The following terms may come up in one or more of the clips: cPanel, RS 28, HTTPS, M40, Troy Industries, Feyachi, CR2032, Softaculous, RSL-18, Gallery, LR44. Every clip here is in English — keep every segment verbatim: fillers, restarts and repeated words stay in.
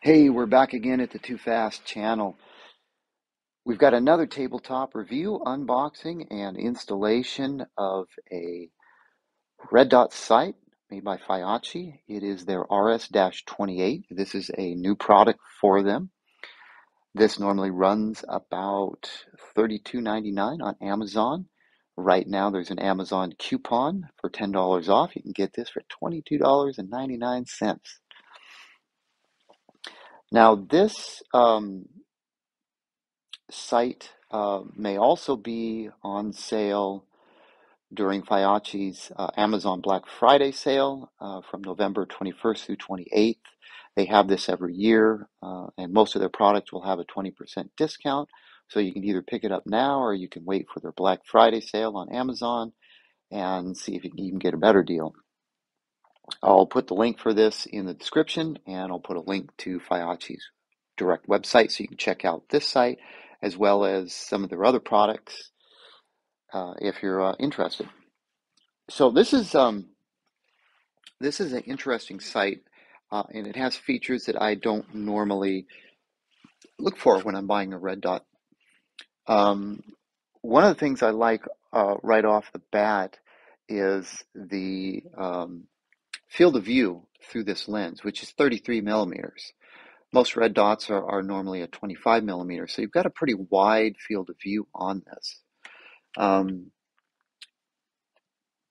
Hey, we're back again at the Too Fast channel. We've got another tabletop review, unboxing, and installation of a red dot sight made by Feyachi. It is their R S twenty-eight. This is a new product for them. This normally runs about thirty-two ninety-nine on Amazon. Right now there's an Amazon coupon for ten dollars off. You can get this for twenty-two ninety-nine. Now this um, sight uh, may also be on sale during Feyachi's uh, Amazon Black Friday sale uh, from November twenty-first through twenty-eighth. They have this every year, uh, and most of their products will have a twenty percent discount. So you can either pick it up now or you can wait for their Black Friday sale on Amazon and see if you can even get a better deal. I'll put the link for this in the description, and I'll put a link to Feyachi's direct website so you can check out this site as well as some of their other products uh, if you're uh, interested. So this is um, this is an interesting site, uh, and it has features that I don't normally look for when I'm buying a red dot. Um, one of the things I like uh, right off the bat is the um, field of view through this lens, which is thirty-three millimeters. Most red dots are, are normally a twenty-five millimeter, so you've got a pretty wide field of view on this. Um,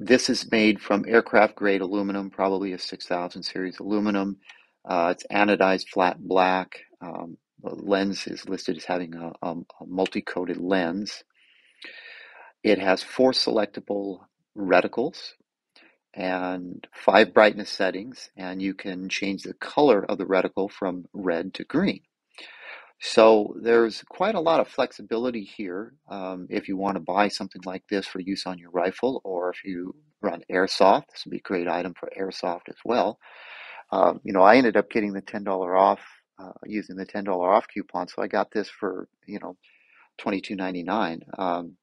this is made from aircraft grade aluminum, probably a six thousand series aluminum. Uh, it's anodized flat black. Um, the lens is listed as having a, a, a multi-coated lens. It has four selectable reticles and five brightness settings, and you can change the color of the reticle from red to green. So there's quite a lot of flexibility here um, if you want to buy something like this for use on your rifle, or if you run airsoft, this would be a great item for airsoft as well. Um, you know, I ended up getting the ten dollars off, uh, using the ten dollars off coupon, so I got this for, you know, twenty-two ninety-nine. Um,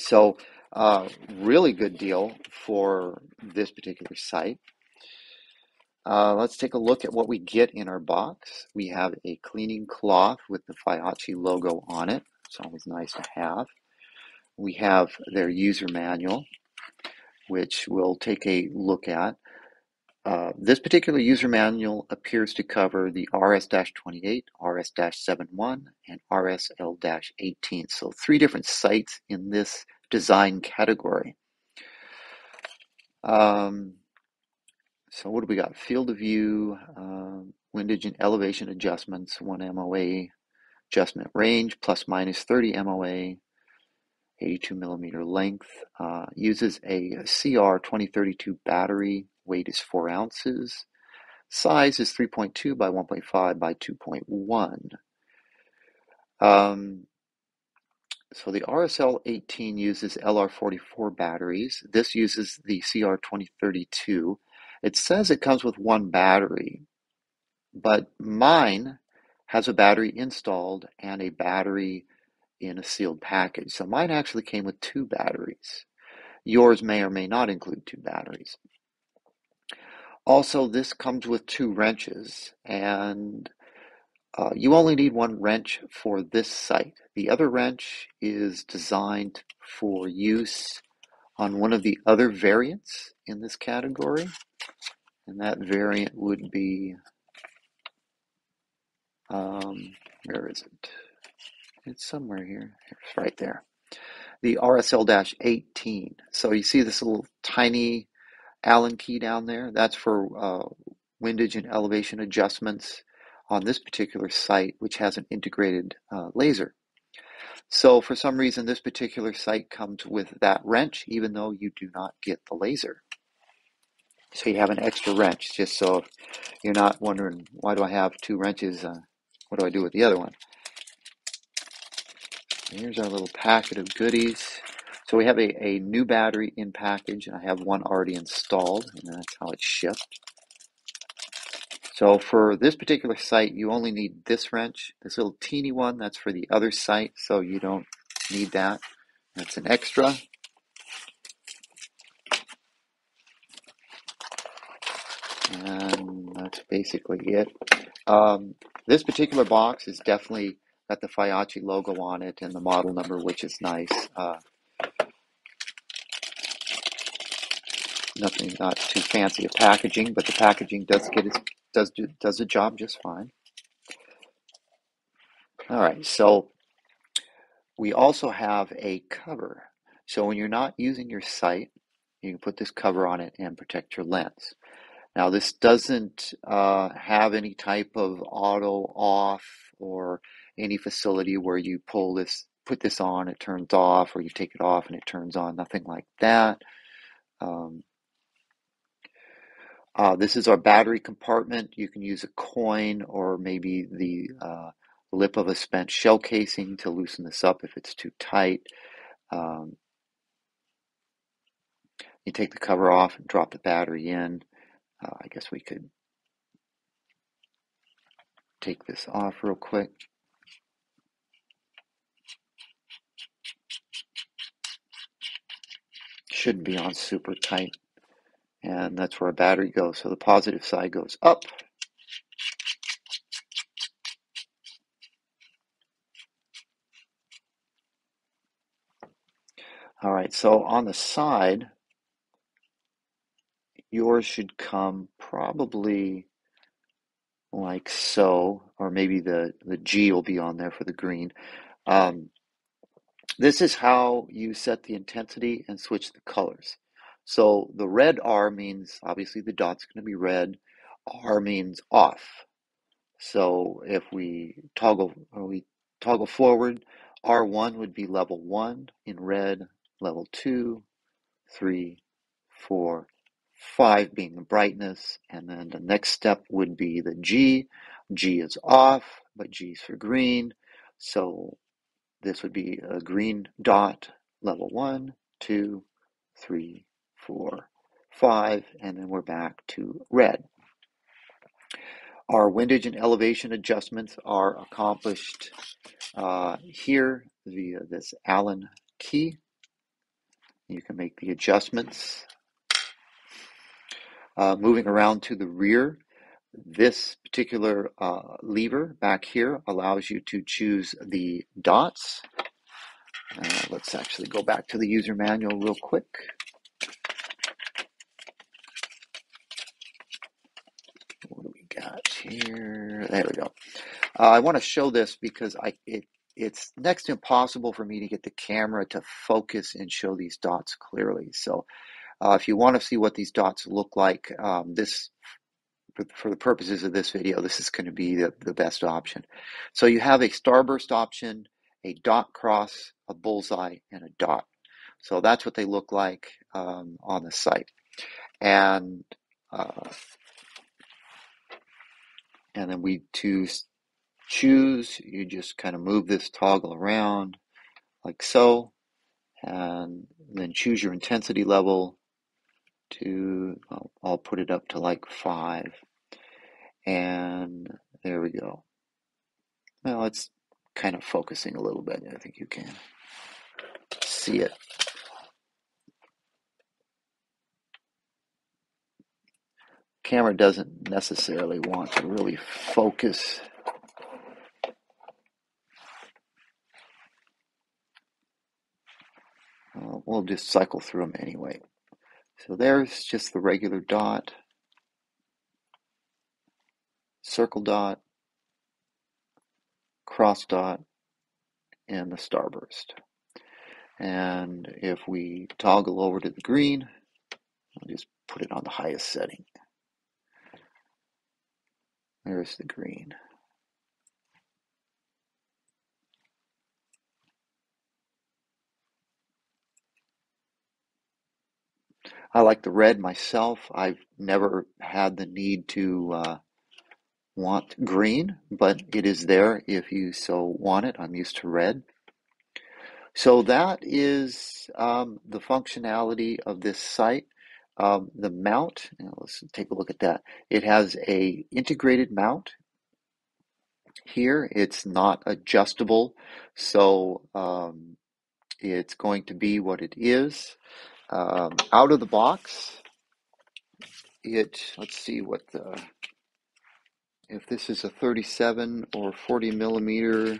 so Uh, really good deal for this particular site. Uh, let's take a look at what we get in our box. We have a cleaning cloth with the Feyachi logo on it. It's always nice to have. We have their user manual, which we'll take a look at. Uh, this particular user manual appears to cover the R S twenty-eight, R S seventy-one, and R S L eighteen. So three different sites in this design category. Um, so what do we got? Field of view, uh, windage and elevation adjustments, one M O A, adjustment range, plus minus thirty M O A, eighty-two millimeter length, uh, uses a C R twenty thirty-two battery, weight is four ounces, size is three point two by one point five by two point one. Um, So the R S L eighteen uses L R forty-four batteries. This uses the C R twenty thirty-two. It says it comes with one battery, but mine has a battery installed and a battery in a sealed package. So mine actually came with two batteries. Yours may or may not include two batteries. Also, this comes with two wrenches, and Uh, you only need one wrench for this sight. The other wrench is designed for use on one of the other variants in this category, and that variant would be, um, where is it? It's somewhere here. It's right there. The R S L eighteen. So you see this little tiny Allen key down there? That's for uh, windage and elevation adjustments on this particular site, which has an integrated uh, laser. So for some reason, this particular site comes with that wrench, even though you do not get the laser. So you have an extra wrench, just so if you're not wondering, why do I have two wrenches? Uh, what do I do with the other one? Here's our little packet of goodies. So we have a, a new battery in package, and I have one already installed, and that's how it's shipped. So for this particular site, you only need this wrench, this little teeny one, that's for the other site, so you don't need that. That's an extra. And that's basically it. Um, this particular box is definitely got the Feyachi logo on it and the model number, which is nice. Uh, nothing, not too fancy of packaging, but the packaging does get its, does do, does the job just fine. All right, so we also have a cover. So when you're not using your sight, you can put this cover on it and protect your lens. Now this doesn't uh, have any type of auto off or any facility where you pull this, put this on, it turns off, or you take it off and it turns on, nothing like that. Um, uh, this is our battery compartment. You can use a coin or maybe the uh, lip of a spent shell casing to loosen this up if it's too tight. Um, you take the cover off and drop the battery in. Uh, I guess we could take this off real quick. Shouldn't be on super tight. And that's where our battery goes. So the positive side goes up. All right, so on the side, yours should come probably like so, or maybe the, the G will be on there for the green. Um, this is how you set the intensity and switch the colors. So the red R means, obviously the dot's gonna be red, R means off. So if we toggle, or we toggle forward, R one would be level one in red, level two, three, four, five being the brightness, and then the next step would be the G. G is off, but G is for green. So this would be a green dot, level one, two, three, four, five, and then we're back to red. Our windage and elevation adjustments are accomplished uh, here via this Allen key. You can make the adjustments. Uh, moving around to the rear, this particular uh, lever back here allows you to choose the dots. Uh, let's actually go back to the user manual real quick. What do we got here? There we go. Uh, I want to show this because I it it's next to impossible for me to get the camera to focus and show these dots clearly. So Uh, if you want to see what these dots look like, um, this, for, for the purposes of this video, this is going to be the, the best option. So you have a starburst option, a dot cross, a bullseye, and a dot. So that's what they look like um, on the site. And, uh, and then we choose, choose, you just kind of move this toggle around like so, and then choose your intensity level. To, I'll, I'll put it up to like five, and there we go. Well, it's kind of focusing a little bit. I think you can see it. Camera doesn't necessarily want to really focus. Uh, we'll just cycle through them anyway. So there's just the regular dot, circle dot, cross dot, and the starburst. And if we toggle over to the green, I'll just put it on the highest setting. There's the green. I like the red myself. I've never had the need to uh, want green, but it is there if you so want it. I'm used to red. So that is um, the functionality of this site. Um, the mount, now let's take a look at that. It has a integrated mount here. It's not adjustable, so um, it's going to be what it is. Um, out of the box, it, let's see what the if this is a thirty-seven or forty millimeter,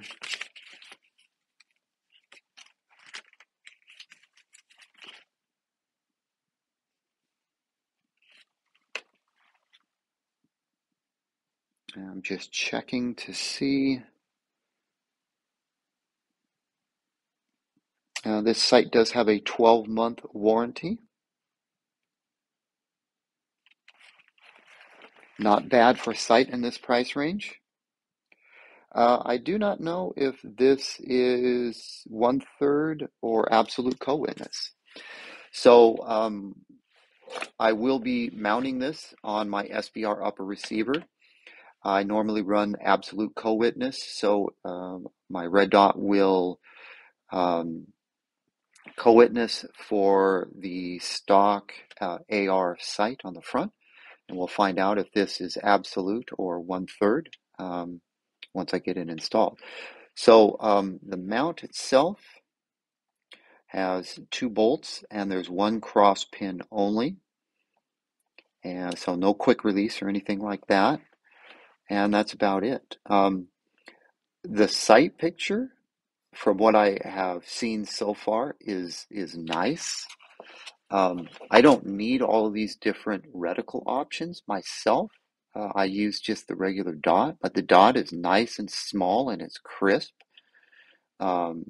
I'm just checking to see. Uh, this sight does have a twelve month warranty. Not bad for sight in this price range. Uh, I do not know if this is one third or absolute co-witness. So um, I will be mounting this on my S B R upper receiver. I normally run absolute co-witness, so um, my red dot will um, co-witness for the stock uh, A R sight on the front. And we'll find out if this is absolute or one-third um, once I get it installed. So um, the mount itself has two bolts, and there's one cross pin only. And so no quick release or anything like that. And that's about it. Um, the sight picture, from what I have seen so far, is, is nice. Um, I don't need all of these different reticle options myself. Uh, I use just the regular dot, but the dot is nice and small and it's crisp. Um,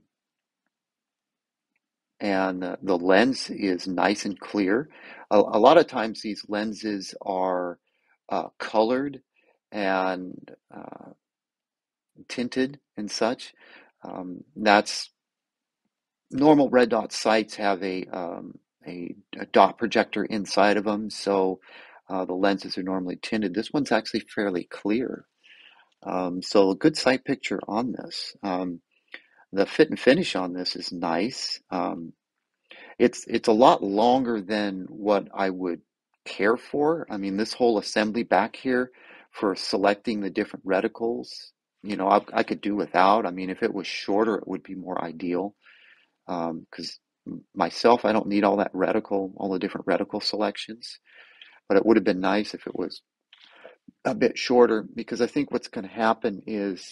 and the, the lens is nice and clear. A, a lot of times these lenses are uh, colored and uh, tinted and such. Um, that's normal red dot sights have a... Um, A, a dot projector inside of them, so uh, the lenses are normally tinted. This one's actually fairly clear, um, so a good sight picture on this. Um, the fit and finish on this is nice. Um, it's it's a lot longer than what I would care for. I mean, this whole assembly back here for selecting the different reticles, you know, I, I could do without. I mean, if it was shorter, it would be more ideal, um, 'cause myself, I don't need all that reticle, all the different reticle selections, but it would have been nice if it was a bit shorter, because I think what's going to happen is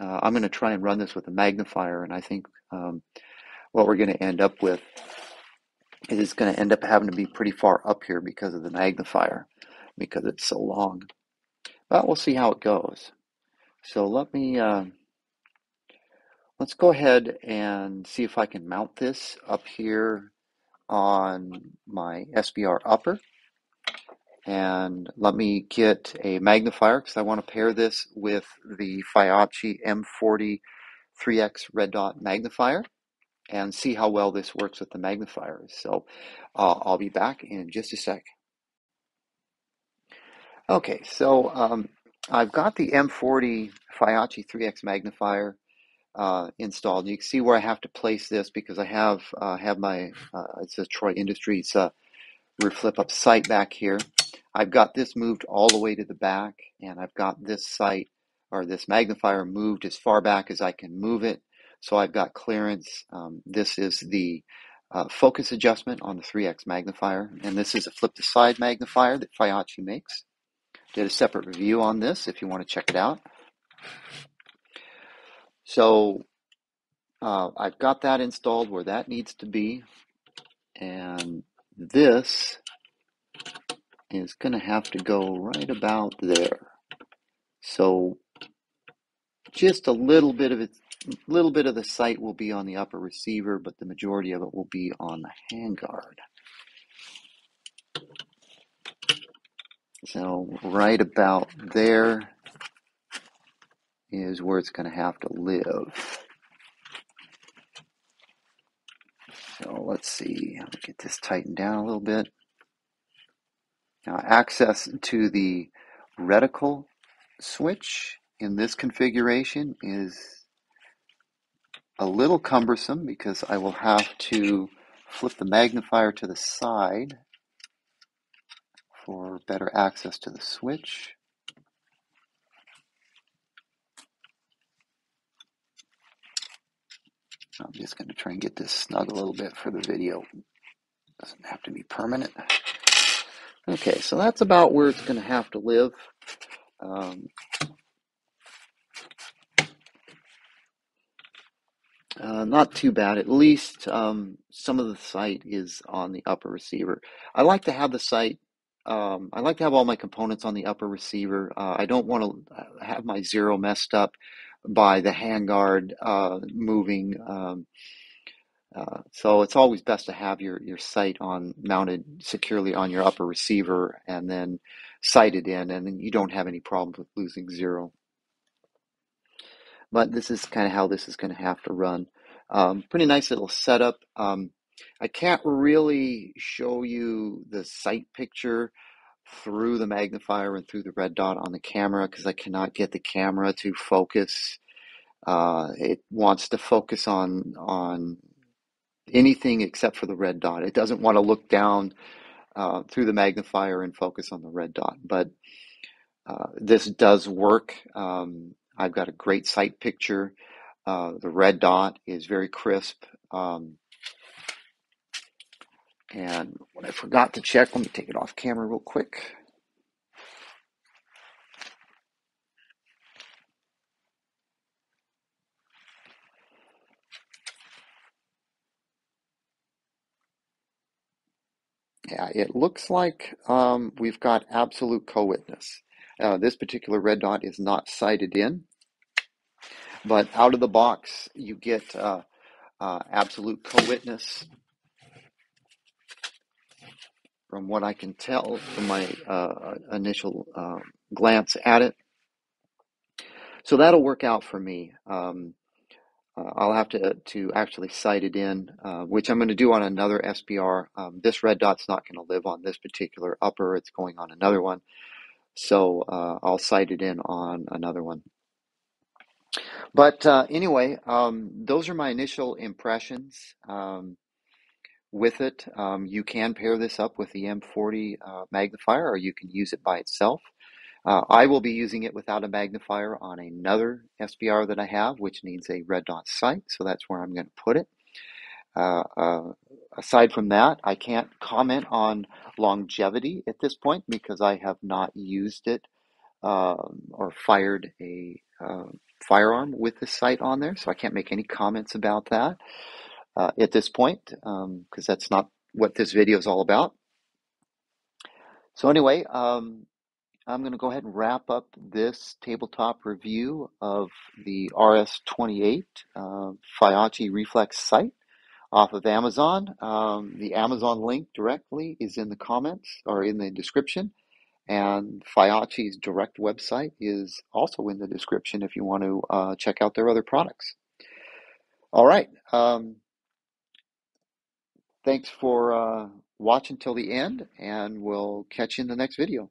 uh, I'm going to try and run this with a magnifier, and I think um, what we're going to end up with is it's going to end up having to be pretty far up here because of the magnifier, because it's so long. But we'll see how it goes. So let me... Uh, Let's go ahead and see if I can mount this up here on my S B R upper. And let me get a magnifier because I want to pair this with the Feyachi M forty three X red dot magnifier and see how well this works with the magnifier. So uh, I'll be back in just a sec. Okay, so um, I've got the M forty Feyachi three X magnifier Uh, installed. You can see where I have to place this because I have uh, have my uh, it's a Troy Industries uh, reflip up sight back here. I've got this moved all the way to the back, and I've got this sight or this magnifier moved as far back as I can move it. So I've got clearance. Um, this is the uh, focus adjustment on the three X magnifier, and this is a flip to side magnifier that Feyachi makes. Did a separate review on this if you want to check it out. So uh, I've got that installed where that needs to be, and this is going to have to go right about there. So just a little bit of it, little bit of the sight will be on the upper receiver, but the majority of it will be on the handguard. So right about there is where it's going to have to live. So let's see, I'll get this tightened down a little bit. Now, access to the reticle switch in this configuration is a little cumbersome because I will have to flip the magnifier to the side for better access to the switch. I'm just going to try and get this snug a little bit for the video. Doesn't have to be permanent. Okay, so that's about where it's going to have to live. Um, uh, not too bad. At least um, some of the sight is on the upper receiver. I like to have the sight. Um, I like to have all my components on the upper receiver. Uh, I don't want to have my zero messed up by the handguard uh, moving. Um, uh, so it's always best to have your, your sight on mounted securely on your upper receiver and then sighted in, and then you don't have any problems with losing zero. But this is kind of how this is going to have to run. Um, pretty nice little setup. Um, I can't really show you the sight picture through the magnifier and through the red dot on the camera because I cannot get the camera to focus. Uh, it wants to focus on on anything except for the red dot. It doesn't want to look down uh, through the magnifier and focus on the red dot. But uh, this does work. Um, I've got a great sight picture. Uh, the red dot is very crisp. Um, And what I forgot to check, let me take it off camera real quick. Yeah, it looks like um, we've got absolute co-witness. Uh, this particular red dot is not sighted in, but out of the box, you get uh, uh, absolute co-witness. From what I can tell from my uh, initial uh, glance at it. So that'll work out for me. Um, uh, I'll have to, to actually sight it in, uh, which I'm going to do on another S P R. Um, this red dot's not going to live on this particular upper. It's going on another one. So uh, I'll sight it in on another one. But uh, anyway, um, those are my initial impressions. Um, With it, um, you can pair this up with the M forty uh, magnifier, or you can use it by itself. Uh, I will be using it without a magnifier on another S B R that I have, which needs a red dot sight, so that's where I'm going to put it. Uh, uh, aside from that, I can't comment on longevity at this point because I have not used it um, or fired a uh, firearm with the sight on there, so I can't make any comments about that. Uh, at this point, because um, that's not what this video is all about. So anyway, um, I'm going to go ahead and wrap up this tabletop review of the R S twenty-eight uh, Feyachi Reflex Sight off of Amazon. Um, the Amazon link directly is in the comments or in the description, and Feyachi's direct website is also in the description if you want to uh, check out their other products. All right. Um, Thanks for uh, watching till the end, and we'll catch you in the next video.